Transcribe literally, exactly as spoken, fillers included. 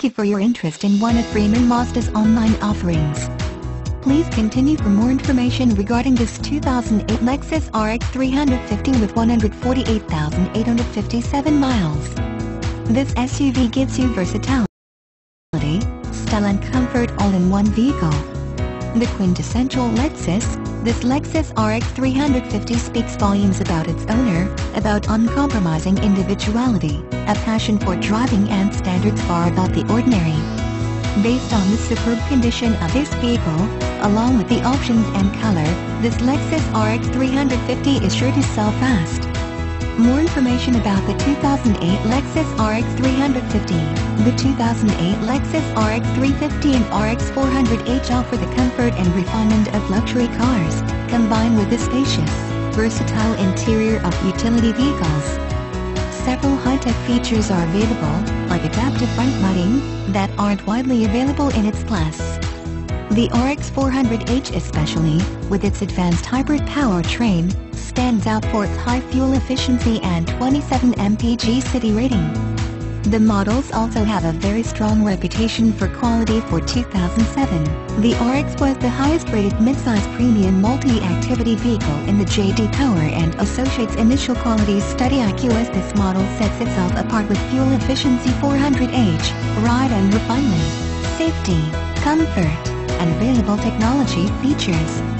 Thank you for your interest in one of Freeman Mazda's online offerings. Please continue for more information regarding this two thousand eight Lexus R X three fifty with one hundred forty-eight thousand eight hundred fifty-seven miles. This S U V gives you versatility, style and comfort all in one vehicle. The quintessential Lexus, this Lexus R X three fifty speaks volumes about its owner, about uncompromising individuality, a passion for driving and standards far above the ordinary. Based on the superb condition of this vehicle, along with the options and color, this Lexus R X three fifty is sure to sell fast. More information about the two thousand eight Lexus R X three fifty, the two thousand eight Lexus R X three fifty and R X four hundred H offer the comfort and refinement of luxury cars, combined with the spacious, versatile interior of utility vehicles. Several high-tech features are available, like adaptive front lighting, that aren't widely available in its class. The R X four hundred H especially, with its advanced hybrid powertrain, stands out for its high fuel efficiency and twenty-seven miles per gallon city rating. The models also have a very strong reputation for quality. For two thousand seven, the R X was the highest-rated midsize premium multi-activity vehicle in the J D Power and Associates Initial Quality Study I Q S. This model sets itself apart with fuel efficiency, four hundred H, ride and refinement, safety, comfort, and available technology features.